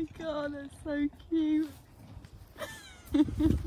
my god, that's so cute.